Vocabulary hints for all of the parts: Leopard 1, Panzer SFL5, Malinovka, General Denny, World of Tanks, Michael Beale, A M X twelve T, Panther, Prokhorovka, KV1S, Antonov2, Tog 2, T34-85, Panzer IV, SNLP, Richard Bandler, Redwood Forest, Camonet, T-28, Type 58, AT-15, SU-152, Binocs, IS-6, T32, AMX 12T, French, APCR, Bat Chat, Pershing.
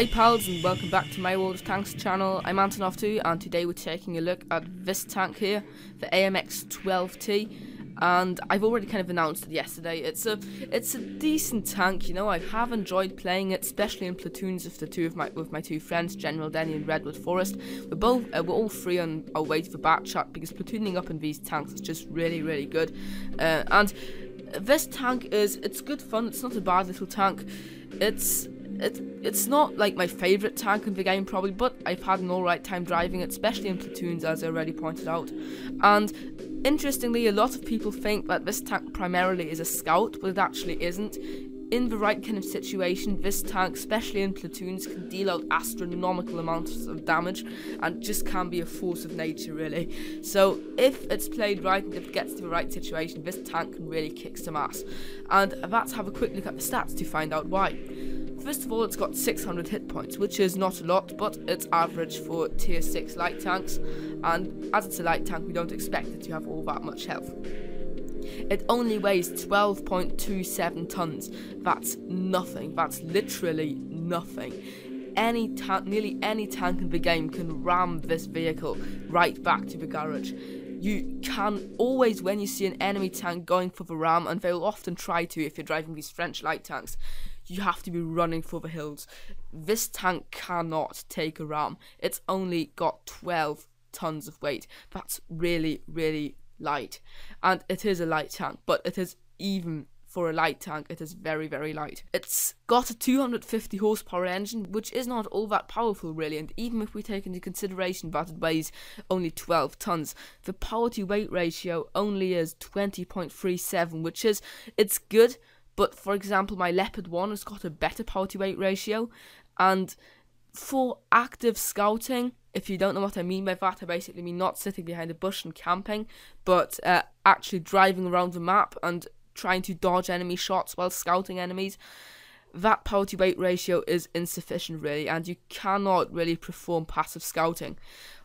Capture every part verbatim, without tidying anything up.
Hi pals and welcome back to my World of Tanks channel. I'm Antonov two and today we're taking a look at this tank here, the A M X twelve T, and I've already kind of announced it yesterday. It's a it's a decent tank, you know. I have enjoyed playing it, especially in platoons with the two of my with my two friends, General Denny and Redwood Forest. We're both uh, we're all three on our way to the Bat.-Châtillon because platooning up in these tanks is just really really good, uh, and this tank is it's good fun. It's not a bad little tank. It's It, it's not like my favourite tank in the game probably, but I've had an alright time driving it, especially in platoons as I already pointed out. And interestingly, a lot of people think that this tank primarily is a scout, but it actually isn't. In the right kind of situation, this tank, especially in platoons, can deal out astronomical amounts of damage and just can be a force of nature, really. So if it's played right and if it gets to the right situation, this tank can really kick some ass. And let's have a quick look at the stats to find out why. First of all, it's got six hundred hit points, which is not a lot, but it's average for tier six light tanks, and as it's a light tank, we don't expect it to have all that much health. It only weighs twelve point two seven tons. That's nothing. That's literally nothing. Any tank, nearly any tank in the game can ram this vehicle right back to the garage. You can always, when you see an enemy tank going for the ram, and they'll often try to if you're driving these French light tanks, you have to be running for the hills. This tank cannot take a ram. It's only got twelve tons of weight. That's really, really light. And it is a light tank, but it is even for a light tank, it is very, very light. It's got a two hundred fifty horsepower engine, which is not all that powerful really, and even if we take into consideration that it weighs only twelve tons, the power to weight ratio only is twenty point three seven, which is, it's good, but for example my Leopard one has got a better power to weight ratio, and for active scouting, if you don't know what I mean by that, I basically mean not sitting behind a bush and camping, but uh, actually driving around the map and trying to dodge enemy shots while scouting enemies, that power to weight ratio is insufficient really, and you cannot really perform passive scouting.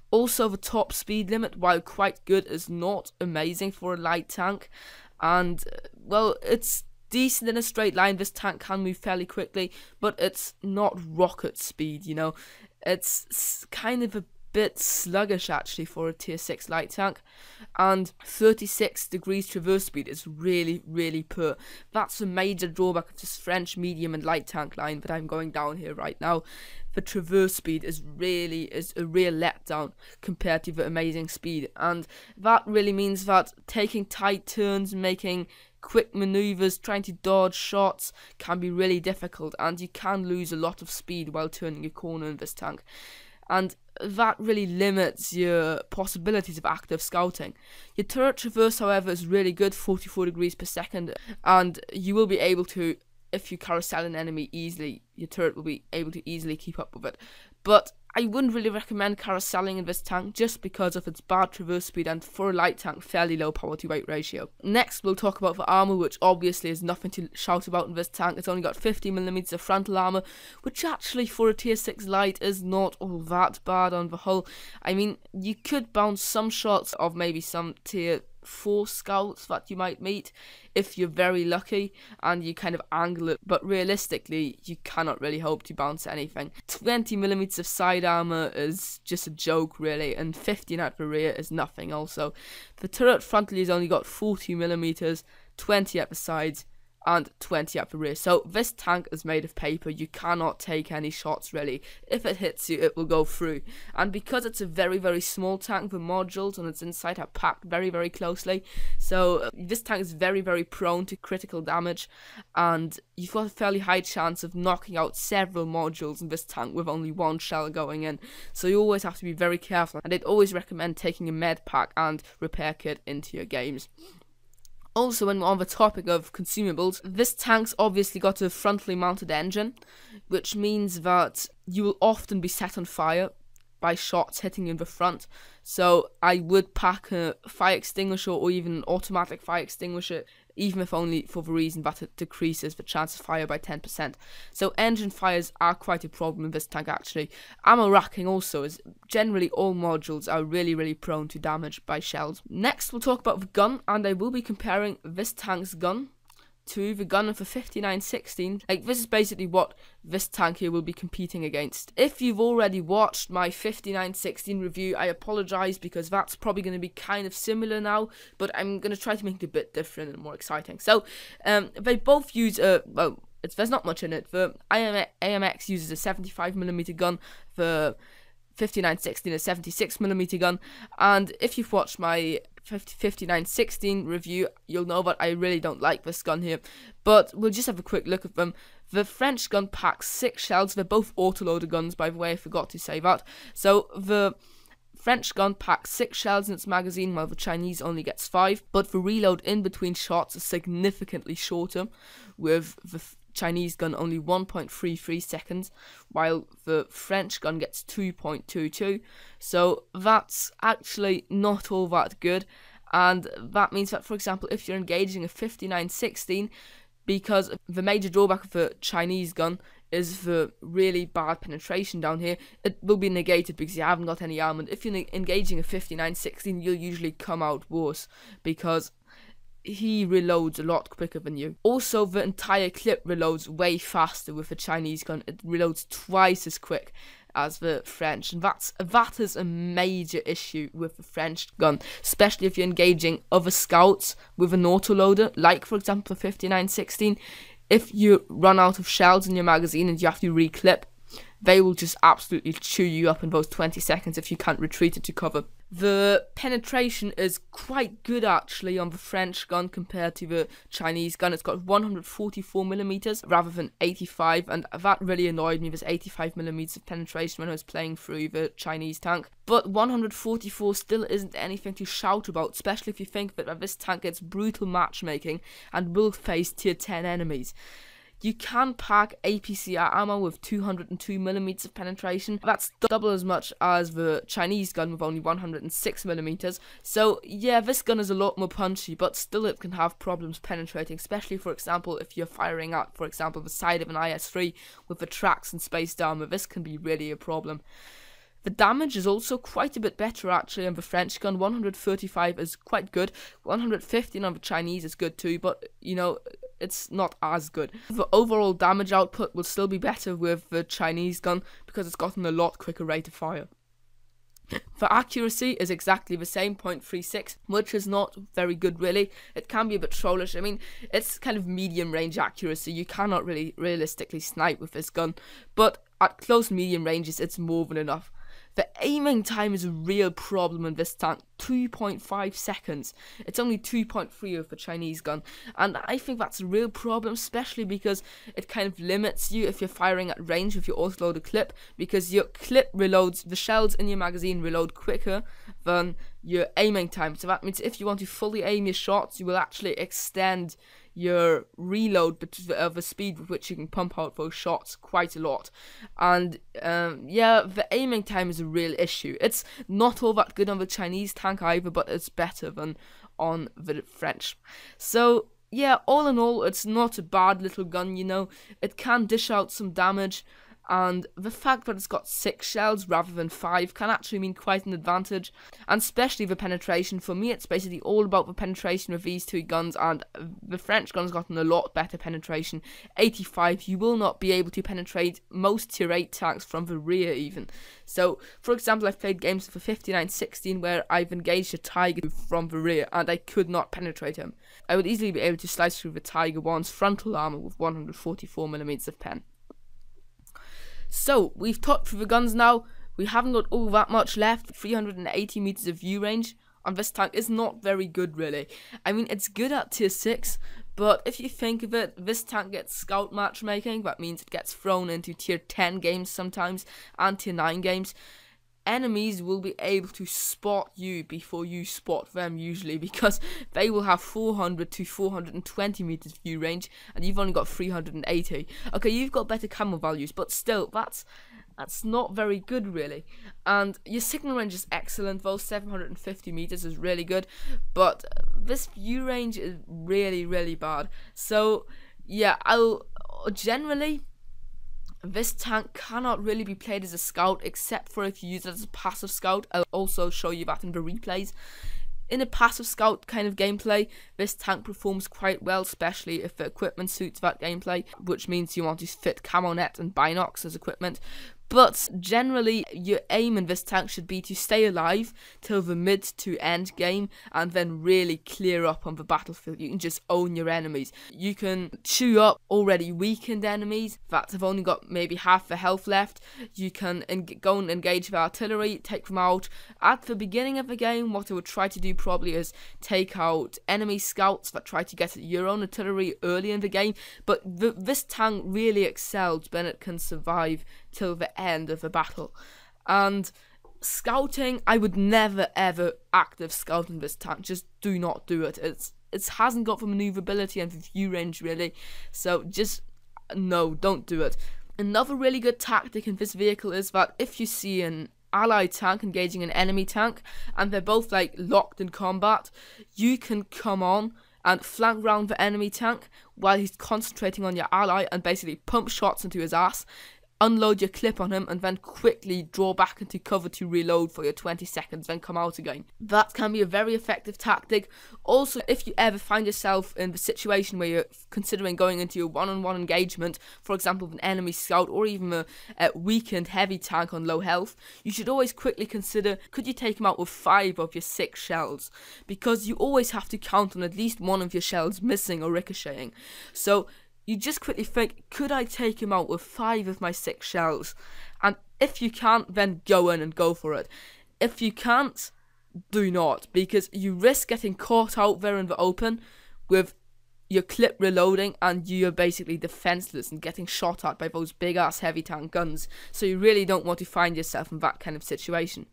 Also, the top speed limit, while quite good, is not amazing for a light tank, and well, it's decent in a straight line. This tank can move fairly quickly, but it's not rocket speed, you know. It's kind of a bit sluggish actually for a tier six light tank, and thirty-six degrees traverse speed is really really poor. That's a major drawback of this French medium and light tank line that I'm going down here right now. The traverse speed is really is a real letdown compared to the amazing speed, and that really means that taking tight turns, making quick maneuvers, trying to dodge shots can be really difficult, and you can lose a lot of speed while turning a corner in this tank, and that really limits your possibilities of active scouting. Your turret traverse, however, is really good, forty-four degrees per second, and you will be able to, if you carousel an enemy easily, your turret will be able to easily keep up with it. But I wouldn't really recommend carouseling in this tank just because of its bad traverse speed and, for a light tank, fairly low power to weight ratio. Next we'll talk about the armour, which obviously is nothing to shout about in this tank. It's only got fifty millimeters of frontal armour, which actually for a tier six light is not all that bad on the whole. I mean, you could bounce some shots of maybe some tier four scouts that you might meet if you're very lucky and you kind of angle it, but realistically you cannot really hope to bounce anything. twenty millimeters of side armor is just a joke really, and fifteen at the rear is nothing. Also, the turret frontally has only got forty millimeters, twenty at the sides and twenty at the rear, so this tank is made of paper. You cannot take any shots really. If it hits you, it will go through, and because it's a very very small tank, the modules on its inside are packed very very closely, so uh, this tank is very very prone to critical damage, and you've got a fairly high chance of knocking out several modules in this tank with only one shell going in, so you always have to be very careful, and I'd always recommend taking a med pack and repair kit into your games. Also, when we're on the topic of consumables, this tank's obviously got a frontally mounted engine, which means that you will often be set on fire by shots hitting in the front, so I would pack a fire extinguisher or even an automatic fire extinguisher, even if only for the reason that it decreases the chance of fire by ten percent. So engine fires are quite a problem in this tank actually. Ammo racking also is, generally all modules are really really prone to damage by shells. Next we'll talk about the gun, and I will be comparing this tank's gun to the gun of the fifty-nine sixteen. Like, this is basically what this tank here will be competing against. If you've already watched my fifty-nine sixteen review, I apologise, because that's probably going to be kind of similar now, but I'm going to try to make it a bit different and more exciting. So, um, they both use a... Uh, well, it's, there's not much in it. The A M X uses a seventy-five millimeter gun, the fifty-nine sixteen a seventy-six millimeter gun, and if you've watched my fifty-nine sixteen review, you'll know that I really don't like this gun here, but we'll just have a quick look at them. The French gun packs six shells. They're both autoloader guns, by the way, I forgot to say that. So the French gun packs six shells in its magazine, while the Chinese only gets five, but the reload in between shots is significantly shorter, with the Chinese gun only one point three three seconds, while the French gun gets two point two two. So that's actually not all that good, and that means that, for example, if you're engaging a fifty-nine sixteen, because the major drawback of the Chinese gun is the really bad penetration down here, it will be negated because you haven't got any arm, and if you're engaging a fifty-nine sixteen, you'll usually come out worse because he reloads a lot quicker than you. Also, the entire clip reloads way faster with the Chinese gun. It reloads twice as quick as the French, and that's that is a major issue with the French gun, especially if you're engaging other scouts with an autoloader, like for example fifty-nine sixteen. If you run out of shells in your magazine and you have to reclip, they will just absolutely chew you up in those twenty seconds if you can't retreat it to cover. The penetration is quite good actually on the French gun compared to the Chinese gun. It's got one hundred forty-four millimeters rather than eighty-five, and that really annoyed me, this eighty-five millimeters of penetration when I was playing through the Chinese tank. But one hundred forty-four still isn't anything to shout about, especially if you think that this tank gets brutal matchmaking and will face tier ten enemies. You can pack A P C R ammo with two hundred two millimeters of penetration. That's double as much as the Chinese gun with only one hundred six millimeters. So yeah, this gun is a lot more punchy, but still it can have problems penetrating, especially for example if you're firing at, for example, the side of an I S three with the tracks and spaced armor. This can be really a problem. The damage is also quite a bit better actually on the French gun. one hundred thirty-five is quite good. one hundred fifteen on the Chinese is good too, but you know, it's not as good. The overall damage output will still be better with the Chinese gun because it's gotten a lot quicker rate of fire. The accuracy is exactly the same, point three six, which is not very good really. It can be a bit trollish. I mean, it's kind of medium range accuracy. You cannot really realistically snipe with this gun, but at close medium ranges it's more than enough. The aiming time is a real problem in this tank, two point five seconds. It's only two point three of the Chinese gun, and I think that's a real problem, especially because it kind of limits you if you're firing at range with your autoloader clip, because your clip reloads, the shells in your magazine reload quicker than your aiming time. So that means if you want to fully aim your shots, you will actually extend your reload, but uh, the speed with which you can pump out those shots quite a lot. And um, yeah, the aiming time is a real issue. It's not all that good on the Chinese tank either, but it's better than on the French. So yeah, all in all, it's not a bad little gun, you know. It can dish out some damage, and the fact that it's got six shells rather than five can actually mean quite an advantage, and especially the penetration. For me, it's basically all about the penetration of these two guns, and the French gun's gotten a lot better penetration, eighty-five. You will not be able to penetrate most tier eight tanks from the rear even. So for example, I've played games for fifty-nine sixteen where I've engaged a Tiger from the rear and I could not penetrate him. I would easily be able to slice through the Tiger one's frontal armour with one hundred forty-four millimeters of pen. So, we've talked through the guns now. We haven't got all that much left. three hundred eighty meters of view range on this tank is not very good, really. I mean, it's good at tier six, but if you think of it, this tank gets scout matchmaking. That means it gets thrown into tier ten games sometimes, and tier nine games. Enemies will be able to spot you before you spot them usually, because they will have four hundred to four hundred twenty meters view range and you've only got three hundred eighty. Okay, you've got better camera values, but still, that's that's not very good really. And your signal range is excellent though, seven hundred fifty meters is really good, but this view range is really, really bad. So yeah, I'll generally, this tank cannot really be played as a scout, except for if you use it as a passive scout. I'll also show you that in the replays. In a passive scout kind of gameplay, this tank performs quite well, especially if the equipment suits that gameplay, which means you want to fit Camonet and Binocs as equipment. But generally, your aim in this tank should be to stay alive till the mid to end game and then really clear up on the battlefield. You can just own your enemies. You can chew up already weakened enemies that have only got maybe half the health left. You can go and engage the artillery, take them out. At the beginning of the game, what I would try to do probably is take out enemy scouts that try to get at your own artillery early in the game. But th this tank really excels when it can survive till the end of the battle. And scouting, I would never ever active scout in this tank. Just do not do it. It's it hasn't got the maneuverability and the view range really. So just no, don't do it. Another really good tactic in this vehicle is that if you see an allied tank engaging an enemy tank and they're both like locked in combat, you can come on and flank round the enemy tank while he's concentrating on your ally and basically pump shots into his ass. Unload your clip on him and then quickly draw back into cover to reload for your twenty seconds, then come out again. That can be a very effective tactic. Also, if you ever find yourself in the situation where you're considering going into a one-on-one engagement, for example with an enemy scout or even a, a weakened heavy tank on low health, you should always quickly consider, could you take him out with five of your six shells? Because you always have to count on at least one of your shells missing or ricocheting. So you just quickly think, could I take him out with five of my six shells? And if you can't, then go in and go for it. If you can't, do not, because you risk getting caught out there in the open with your clip reloading and you're basically defenseless and getting shot at by those big ass heavy tank guns. So you really don't want to find yourself in that kind of situation.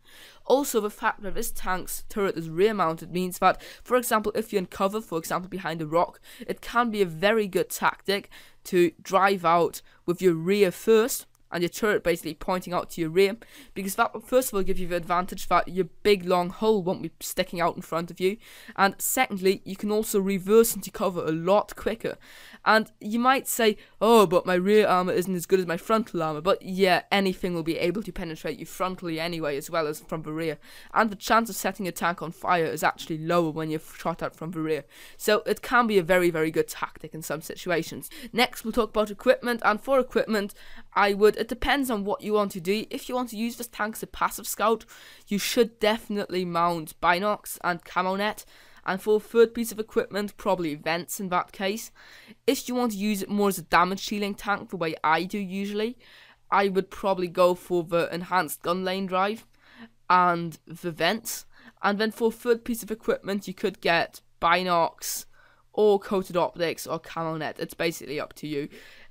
Also, the fact that this tank's turret is rear mounted means that, for example, if you're in cover, for example behind a rock, it can be a very good tactic to drive out with your rear first and your turret basically pointing out to your rear, because that will first of all give you the advantage that your big long hole won't be sticking out in front of you, and secondly you can also reverse into cover a lot quicker. And you might say, oh, but my rear armour isn't as good as my frontal armour, but yeah, anything will be able to penetrate you frontally anyway as well as from the rear, and the chance of setting your tank on fire is actually lower when you're shot at from the rear, so it can be a very very good tactic in some situations. Next we'll talk about equipment, and for equipment I would it depends on what you want to do. If you want to use this tank as a passive scout, you should definitely mount Binocs and Camonet. And for a third piece of equipment, probably vents in that case. If you want to use it more as a damage shielding tank, the way I do usually, I would probably go for the enhanced gun lane drive and the vents. And then for a third piece of equipment, you could get Binocs or coated optics or Camonet. It's basically up to you.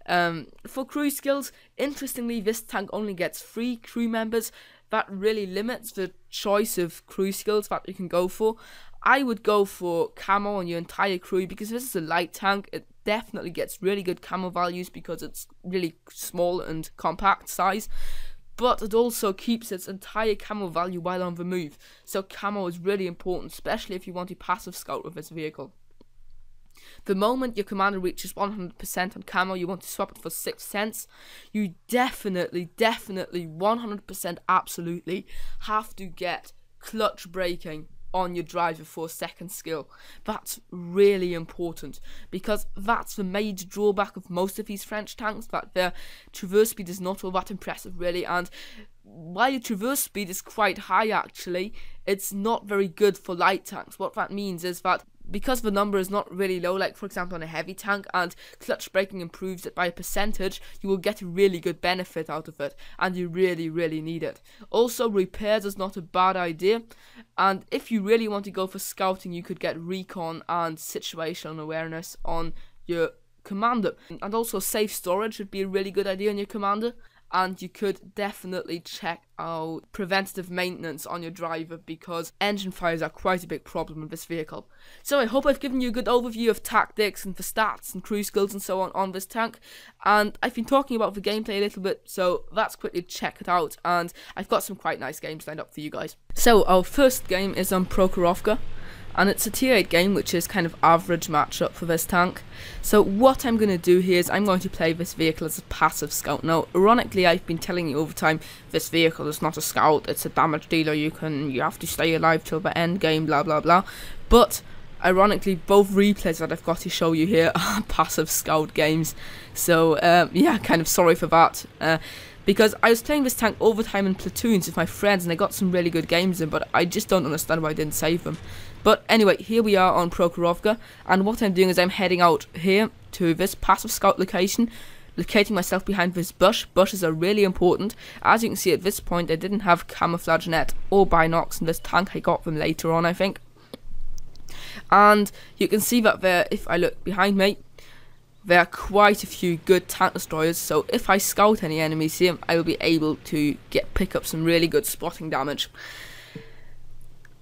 Um, for crew skills, interestingly this tank only gets three crew members. That really limits the choice of crew skills that you can go for. I would go for camo on your entire crew, because this is a light tank, it definitely gets really good camo values because it's really small and compact size, but it also keeps its entire camo value while on the move, so camo is really important, especially if you want to passive scout with this vehicle. The moment your commander reaches one hundred percent on camo, you want to swap it for sixth sense. You definitely, definitely, one hundred percent absolutely have to get clutch braking on your driver for second skill. That's really important, because that's the major drawback of most of these French tanks, that their traverse speed is not all that impressive really, and while your traverse speed is quite high actually, it's not very good for light tanks. What that means is that because the number is not really low, like for example on a heavy tank, and clutch braking improves it by a percentage, you will get a really good benefit out of it, and you really really need it. Also, repairs is not a bad idea, and if you really want to go for scouting, you could get recon and situational awareness on your commander, and also safe storage would be a really good idea on your commander. And you could definitely check out preventative maintenance on your driver, because engine fires are quite a big problem in this vehicle. So I hope I've given you a good overview of tactics and the stats and crew skills and so on on this tank, and I've been talking about the gameplay a little bit, so let's quickly check it out, and I've got some quite nice games lined up for you guys. So our first game is on Prokhorovka, and it's a tier eight game, which is kind of average matchup for this tank. So what I'm going to do here is I'm going to play this vehicle as a passive scout. Now, ironically, I've been telling you over time, this vehicle is not a scout, it's a damage dealer, you can, you have to stay alive till the end game, blah blah blah. But ironically, both replays that I've got to show you here are passive scout games. So um, yeah, kind of sorry for that. Uh, Because I was playing this tank all the time in platoons with my friends, and I got some really good games in, but I just don't understand why I didn't save them. But anyway, here we are on Prokhorovka, and what I'm doing is I'm heading out here to this passive scout location, locating myself behind this bush. Bushes are really important. As you can see at this point, I didn't have camouflage net or binocs in this tank. I got them later on, I think. And you can see that there, if I look behind me, there are quite a few good tank destroyers, so if I scout any enemies here, I will be able to get pick up some really good spotting damage.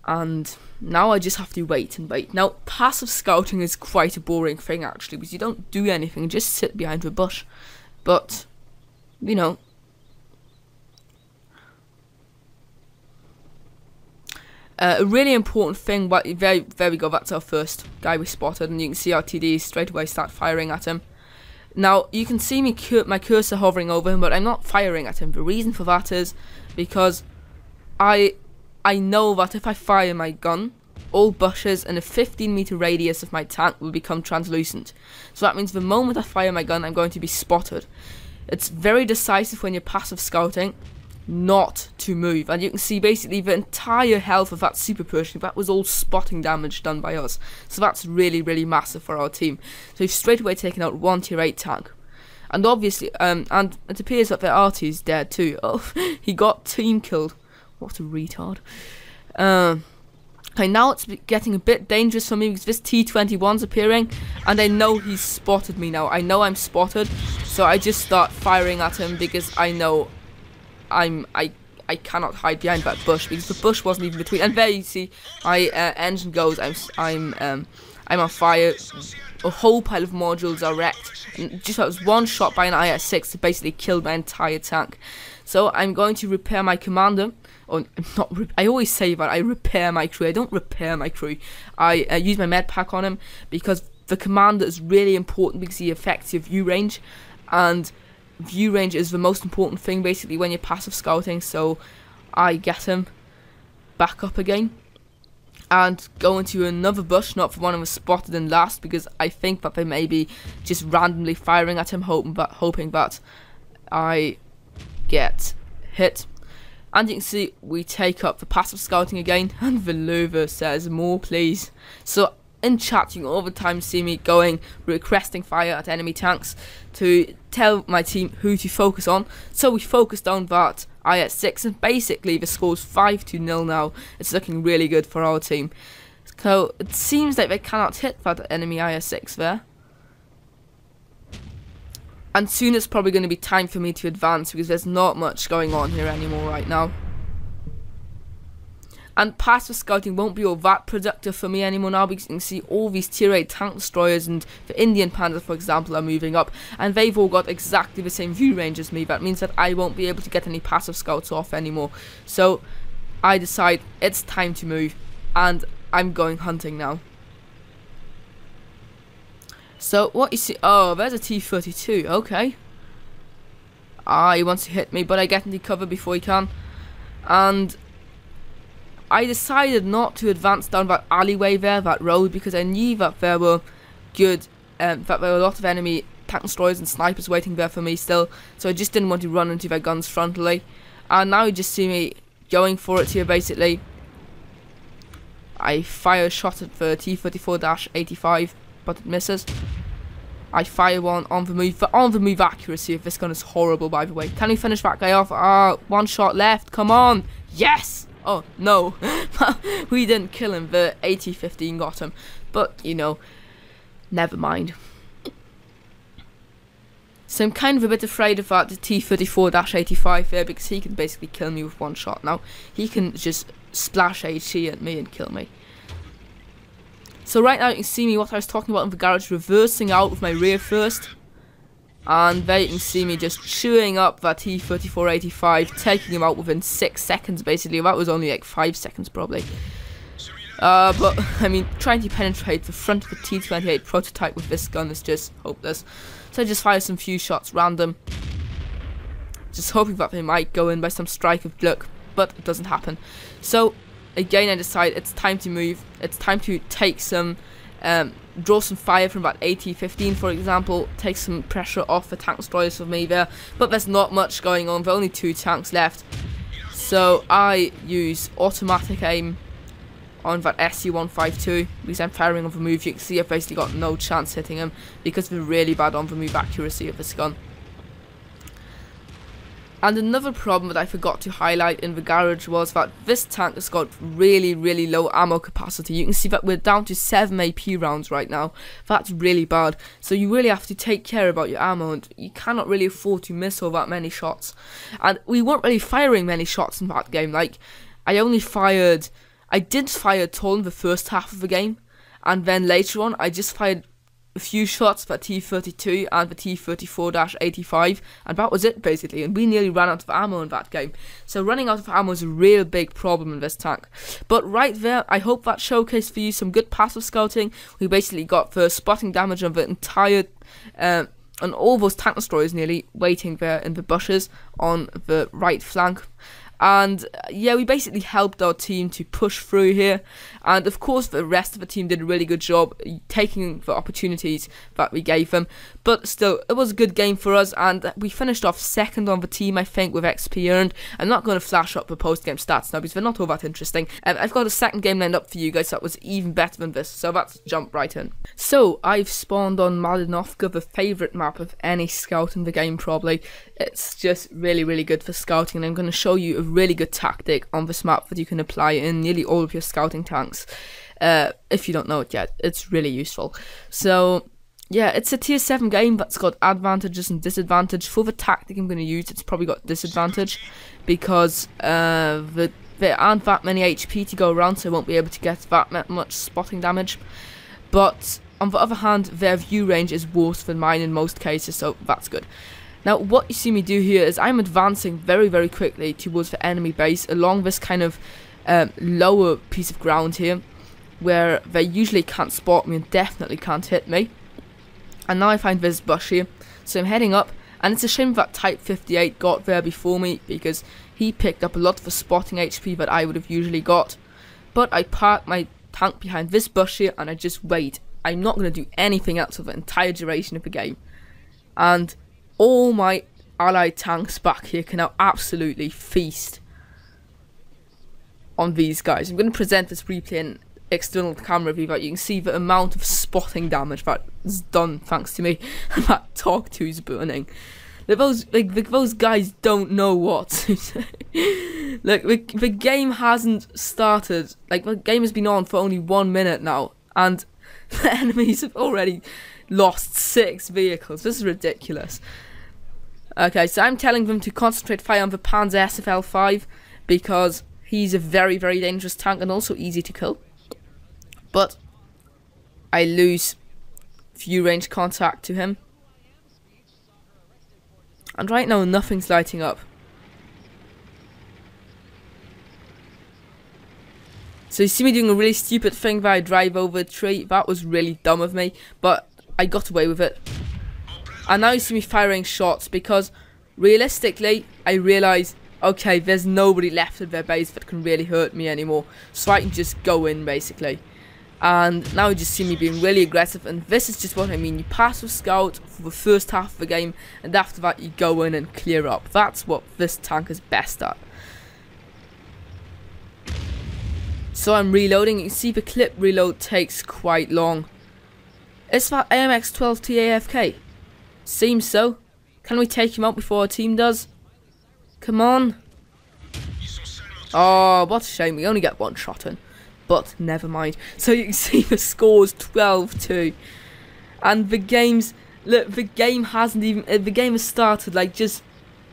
And now I just have to wait and wait. Now, passive scouting is quite a boring thing, actually, because you don't do anything, just sit behind a bush. But, you know, Uh, a really important thing, but there, there we go, that's our first guy we spotted, and you can see our T D straight away start firing at him. Now, you can see me cur my cursor hovering over him, but I'm not firing at him. The reason for that is because I I know that if I fire my gun, all bushes in a fifteen meter radius of my tank will become translucent. So that means the moment I fire my gun, I'm going to be spotted. It's very decisive when you're passive scouting not to move, and you can see basically the entire health of that super Pershing, that was all spotting damage done by us, so that's really really massive for our team. So we've straight away taken out one tier eight tank, and obviously um, and it appears that their R T's dead too. Oh, he got team killed, what a retard. Um, okay, now it's getting a bit dangerous for me because this T twenty-one's appearing, and I know he's spotted me now, I know I'm spotted, so I just start firing at him because I know I'm, I I cannot hide behind that bush because the bush wasn't even between. And there you see my uh, engine goes. I'm I'm um, I'm on fire. A whole pile of modules are wrecked. And just that was one shot by an I S six that basically killed my entire tank. So I'm going to repair my commander. Or not. I always say that I repair my crew. I don't repair my crew. I uh, use my med pack on him because the commander is really important because he affects your view range, and view range is the most important thing basically when you're passive scouting. So I get him back up again and go into another bush, not the one I was spotted in last, because I think that they may be just randomly firing at him, hoping that, hoping that I get hit. And you can see we take up the passive scouting again, and the Luva says more please. So in chat you can all the time see me going requesting fire at enemy tanks to tell my team who to focus on. So we focused on that I S six, and basically the score's five to nil now. It's looking really good for our team. So it seems like they cannot hit that enemy I S six there, and soon it's probably going to be time for me to advance because there's not much going on here anymore right now. And passive scouting won't be all that productive for me anymore now because you can see all these tier eight tank destroyers and the Indian Panther, for example, are moving up, and they've all got exactly the same view range as me. That means that I won't be able to get any passive scouts off anymore. So I decide it's time to move, and I'm going hunting now. So what you see, oh, there's a T thirty-two, okay. Ah, he wants to hit me, but I get into cover before he can, and I decided not to advance down that alleyway there, that road, because I knew that there were good, um, that there were a lot of enemy tank destroyers and snipers waiting there for me still, so I just didn't want to run into their guns frontally. And now you just see me going for it here, basically. I fire a shot at the T thirty-four dash eighty-five, but it misses. I fire one on the move. The on the move accuracy of this gun is horrible, by the way. Can we finish that guy off? Ah, one shot left, come on! Yes! Oh, no, we didn't kill him, the A T fifteen got him, but, you know, never mind. So I'm kind of a bit afraid of that, the T thirty-four dash eighty-five there, because he can basically kill me with one shot now. He can just splash H E at me and kill me. So right now you can see me, what I was talking about in the garage, reversing out with my rear first. And there you can see me just chewing up that T thirty-four eighty-five, taking him out within six seconds basically. That was only like five seconds probably. Uh, but, I mean, trying to penetrate the front of the T twenty-eight prototype with this gun is just hopeless. So I just fire some few shots random, just hoping that they might go in by some strike of luck, but it doesn't happen. So, again, I decide it's time to move. It's time to take some, um, draw some fire from that A T fifteen, for example, take some pressure off the tank destroyers with me there. But there's not much going on, there are only two tanks left. So, I use automatic aim on that S U one fifty-two, because I'm firing on the move. You can see I've basically got no chance hitting him, because of the really bad on the move accuracy of this gun. And another problem that I forgot to highlight in the garage was that this tank has got really, really low ammo capacity. You can see that we're down to seven A P rounds right now. That's really bad. So you really have to take care about your ammo, and you cannot really afford to miss all that many shots. And we weren't really firing many shots in that game. Like, I only fired... I did fire a ton the first half of the game, and then later on I just fired a few shots for T thirty-two and the T thirty-four eighty-five, and that was it basically, and we nearly ran out of ammo in that game. So running out of ammo is a real big problem in this tank. But right there, I hope that showcased for you some good passive scouting. We basically got the spotting damage on the entire, um, on all those tank destroyers nearly, waiting there in the bushes on the right flank. And yeah, we basically helped our team to push through here, and of course the rest of the team did a really good job taking the opportunities that we gave them. But still, it was a good game for us, and we finished off second on the team, I think, with X P earned. I'm not going to flash up the post-game stats now, because they're not all that interesting. And um, I've got a second game lined up for you guys that was even better than this, so let's jump right in. So, I've spawned on Malinovka, the favourite map of any scout in the game probably. It's just really, really good for scouting, and I'm going to show you a really good tactic on this map that you can apply in nearly all of your scouting tanks. Uh, if you don't know it yet, it's really useful. So yeah, it's a tier seven game that's got advantages and disadvantages. For the tactic I'm going to use, it's probably got disadvantage, because uh, the, there aren't that many H P to go around, so I won't be able to get that much spotting damage. But on the other hand, their view range is worse than mine in most cases, so that's good. Now, what you see me do here is I'm advancing very, very quickly towards the enemy base along this kind of um, lower piece of ground here, where they usually can't spot me and definitely can't hit me. And now I find this bush here, so I'm heading up, and it's a shame that Type fifty-eight got there before me, because he picked up a lot of the spotting H P that I would have usually got. But I park my tank behind this bush here, and I just wait. I'm not going to do anything else for the entire duration of the game. And all my allied tanks back here can now absolutely feast on these guys. I'm going to present this replay in external camera view, but you can see the amount of spotting damage that is done thanks to me. That Tog two is burning. Like those, like, those guys don't know what to say. Like, the, the game hasn't started. Like, the game has been on for only one minute now, and the enemies have already lost six vehicles. This is ridiculous. Okay, so I'm telling them to concentrate fire on the Panzer S F L five, because he's a very, very dangerous tank and also easy to kill. But I lose view range contact to him. And right now nothing's lighting up. So you see me doing a really stupid thing where I drive over a tree. That was really dumb of me, but I got away with it. And now you see me firing shots, because realistically, I realise, okay, there's nobody left at their base that can really hurt me anymore, so I can just go in, basically. And now you just see me being really aggressive, and this is just what I mean. You passive scout for the first half of the game, and after that you go in and clear up. That's what this tank is best at. So I'm reloading. You can see the clip reload takes quite long. Is that A M X twelve T A F K? Seems so. Can we take him out before our team does? Come on. Oh, what a shame. We only get one shot in. But never mind. So you can see the score's twelve two. And the game's... Look, the game hasn't even... The game has started like just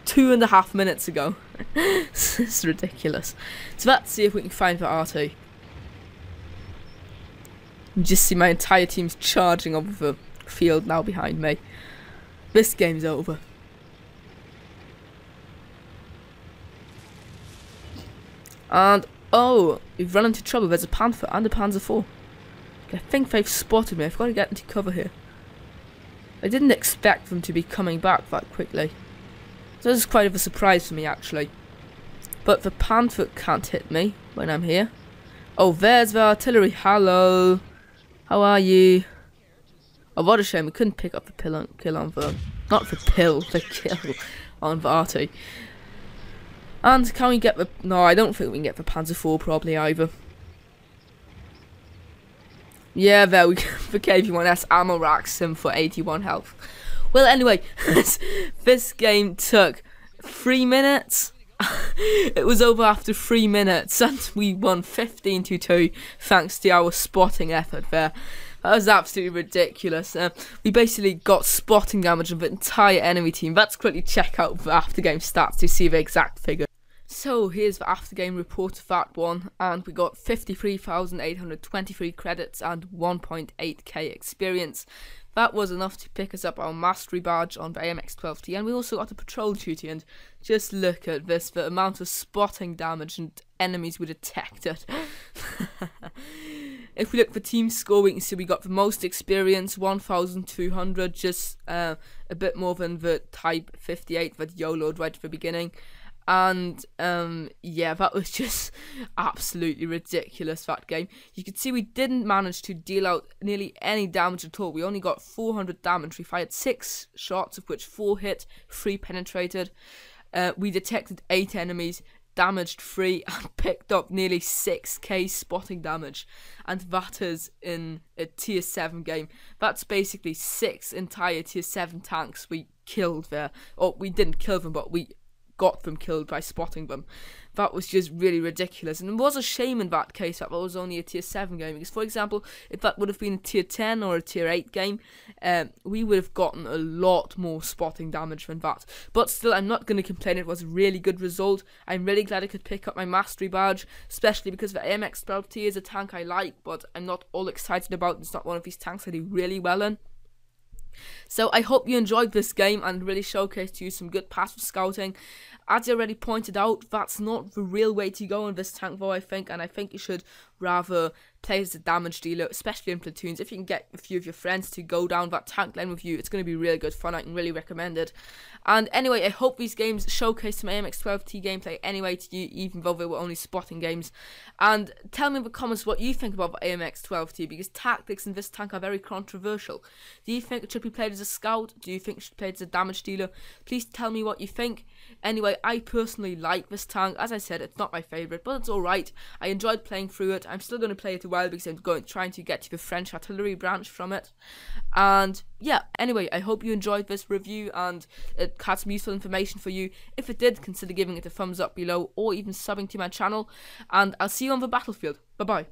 two and a half minutes ago. It's ridiculous. So let's see if we can find the R two. You just see my entire team's charging over the field now behind me. This game's over. And Oh, we've run into trouble. There's a Panther and a Panzer four. I think they've spotted me. I've got to get into cover here. I didn't expect them to be coming back that quickly. So this is quite of a surprise for me, actually. But the Panther can't hit me when I'm here. Oh, there's the artillery. Hello. How are you? Oh, what a shame. We couldn't pick up the pill on, kill on the... Not the pill, the kill on the arty. And can we get the... No, I don't think we can get the Panzer four probably either. Yeah, there we go. The K V one S ammo rack sim for eighty-one health. Well, anyway, this game took three minutes. It was over after three minutes, and we won fifteen to two thanks to our spotting effort there. That was absolutely ridiculous. Uh, we basically got spotting damage of the entire enemy team. Let's quickly check out the aftergame stats to see the exact figure. So here's the aftergame report of that one, and we got fifty-three thousand eight hundred twenty-three credits and one point eight K experience. That was enough to pick us up our mastery badge on the A M X twelve T, and we also got a patrol duty. And just look at this, the amount of spotting damage and enemies we detected. If we look at the team score, we can see we got the most experience, one thousand two hundred, just uh, a bit more than the Type fifty-eight that YOLO'd right at the beginning. And um, yeah, that was just absolutely ridiculous, that game. You can see we didn't manage to deal out nearly any damage at all. We only got four hundred damage. We fired six shots, of which four hit, three penetrated. Uh, we detected eight enemies, damaged three, and picked up nearly six K spotting damage. And that is in a tier seven game. That's basically six entire tier seven tanks we killed there. Or we didn't kill them, but we... got them killed by spotting them. That was just really ridiculous, and it was a shame in that case that that was only a tier seven game, because for example, if that would have been a tier ten or a tier eight game, um, we would have gotten a lot more spotting damage than that. But still, I'm not going to complain. It was a really good result. I'm really glad I could pick up my mastery badge, especially because the A M X twelve T is a tank I like, but I'm not all excited about. It's not one of these tanks I do really well in. So I hope you enjoyed this game and really showcased to you some good passive scouting. As I already pointed out, that's not the real way to go on this tank though, I think, and I think you should rather play as a damage dealer, especially in platoons. If you can get a few of your friends to go down that tank lane with you, it's going to be really good fun. I can really recommend it. And anyway, I hope these games showcase some A M X twelve T gameplay anyway to you, even though they were only spotting games. And tell me in the comments what you think about the A M X twelve T, because tactics in this tank are very controversial. Do you think it should be played as a scout? Do you think it should be played as a damage dealer? Please tell me what you think. Anyway, I personally like this tank. As I said, it's not my favourite, but it's alright. I enjoyed playing through it. I'm still going to play it a while because I'm going trying to get to the French artillery branch from it. And yeah, anyway, I hope you enjoyed this review and it had some useful information for you. If it did, consider giving it a thumbs up below or even subbing to my channel. And I'll see you on the battlefield. Bye bye.